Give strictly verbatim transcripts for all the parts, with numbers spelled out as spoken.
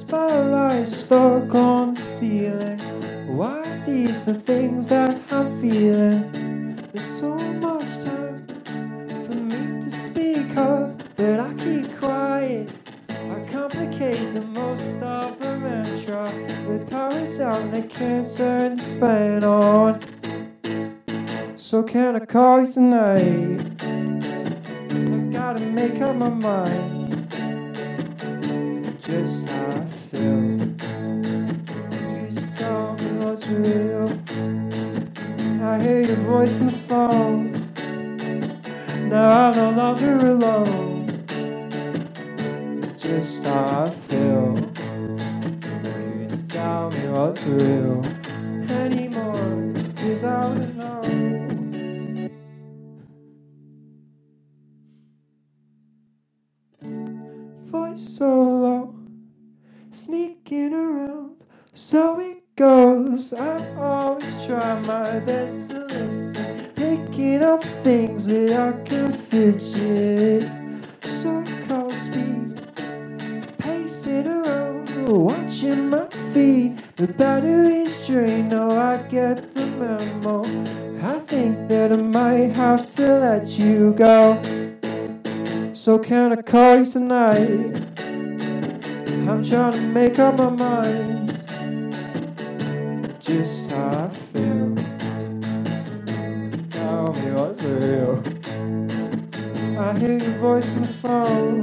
spotlight stuck on the ceiling. Why are these the things that I'm feeling? There's so much time for me to speak up, but I keep quiet. I complicate the most of the mantra. The power's out and I can't turn the fan on. So can I call you tonight? I gotta make up my mind. Just how I feel. Could you tell me what's real? I hear your voice on the phone. Now I'm no longer alone. Just how I feel. Could you tell me what's real anymore? 'Cause I wanna know. Voice so low, sneaking around, so it goes. I always try my best to listen, picking up things that I can fidget. Circle speed, pacing around, watching my feet. The battery's drained, no, I get the memo. I think that I might have to let you go. So can I call you tonight? I'm trying to make up my mind. Just how I feel. Tell me what's real. I hear your voice on the phone.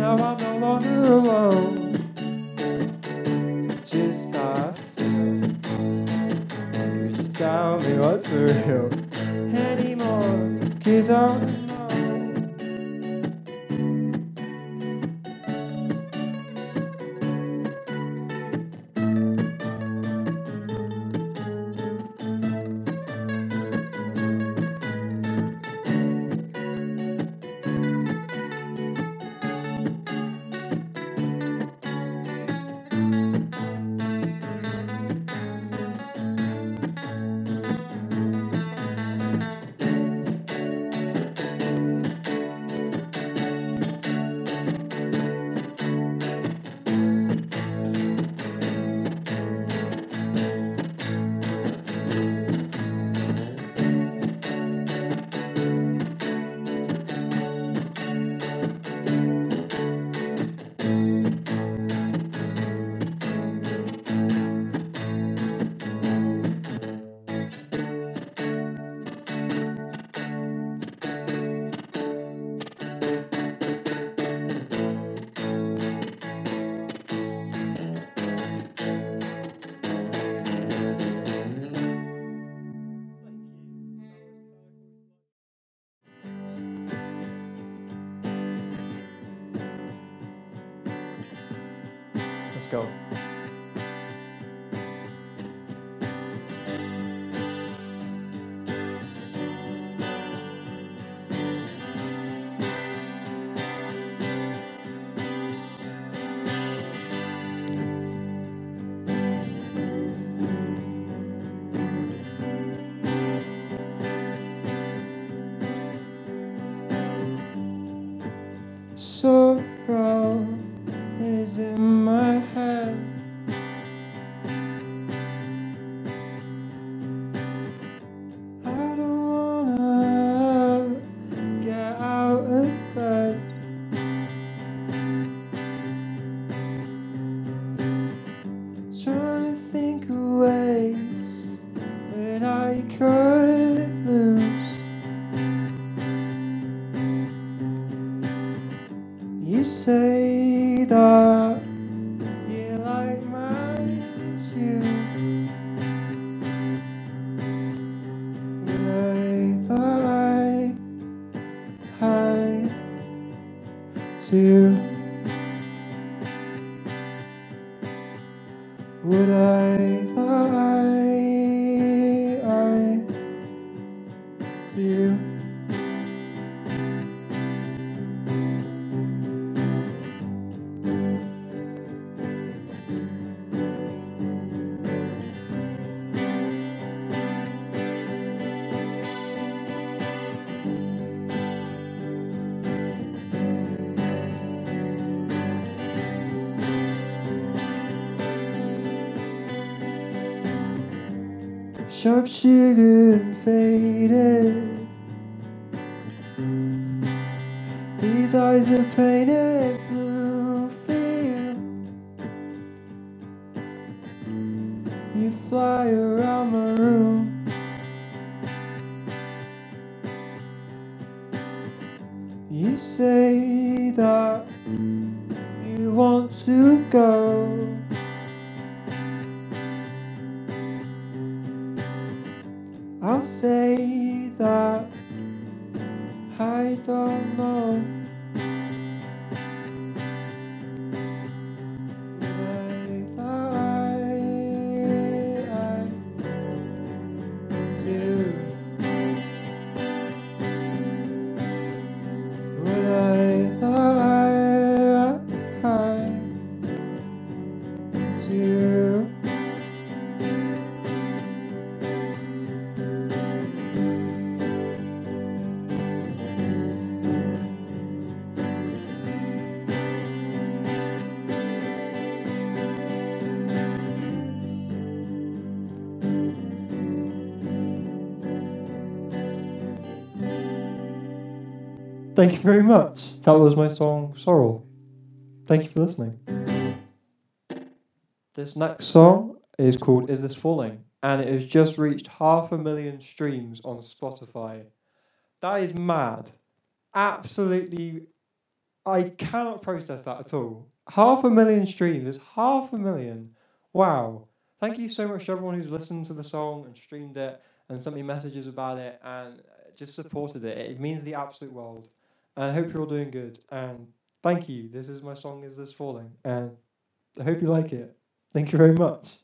Now I'm no longer alone. Just how I feel. Could you tell me what's real anymore? 'Cause I'm Let's go. Sorrel is in my head. I don't wanna get out of bed. Trying to think of ways that I could lose. You say that to, would I lie, I to you? sharp sugar and faded. These eyes are painted blue for you. You fly around my room. You say that you want to go. I'll say that I don't know. Like I, I do. Would I like I do? Thank you very much. That was my song, Sorrel. Thank you for listening. This next song is called Is This Falling? And it has just reached half a million streams on Spotify. That is mad. Absolutely, I cannot process that at all. Half a million streams, it's half a million. Wow. Thank you so much to everyone who's listened to the song and streamed it and sent me messages about it and just supported it. It means the absolute world. And I hope you're all doing good. And thank you. This is my song, Is This Falling? And I hope you like it. Thank you very much.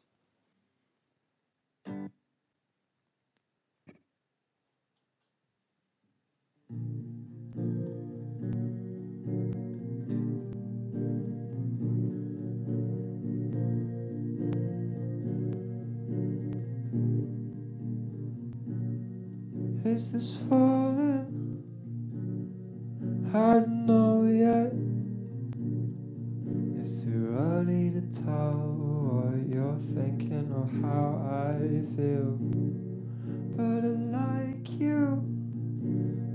Is this falling? I don't know yet. It's too early to tell what you're thinking or how I feel, but I like you.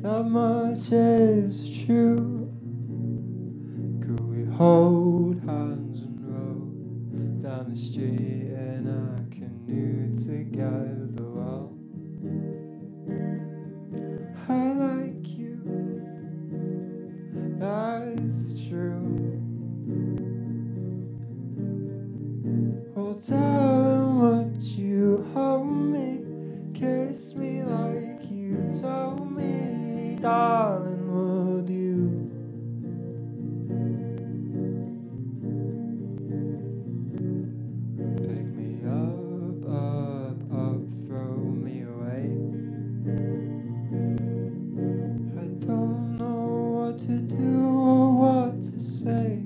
That much is true. Could we hold hands and roll down the street in a canoe together? Well, I like you, that's true. Well, tell them what you owe me. Kiss me like you told me, darling, would you? Pick me up, up, up, throw me away. To do or what to say.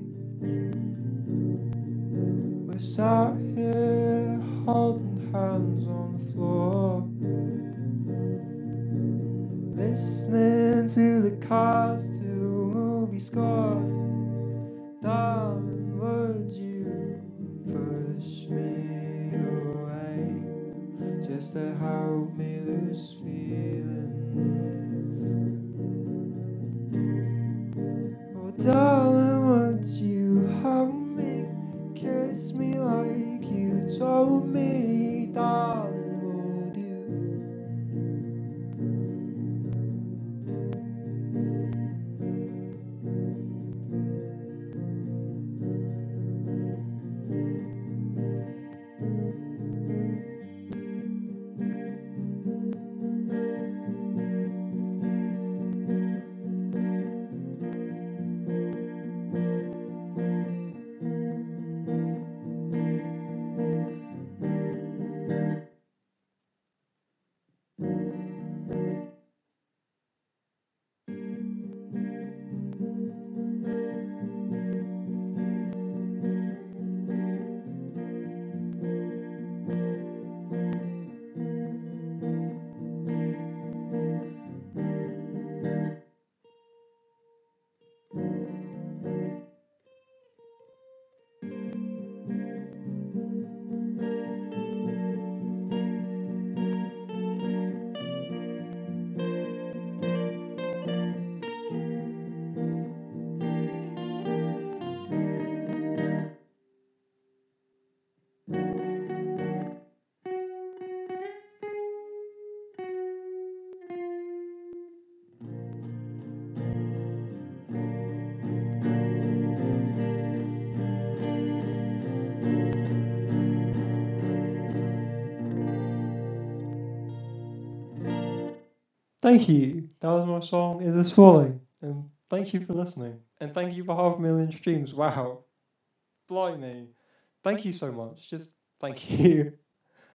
We're sat here holding hands on the floor, listening to the cars to a movie score. Darling, would you push me away just to help me lose feelings? Darling, would you hold me? Kiss me like you told me, darling, would Thank you. That was my song, Is This Falling? And thank you for listening. And thank you for half a million streams. Wow. Blimey. Thank you so much. Just thank you.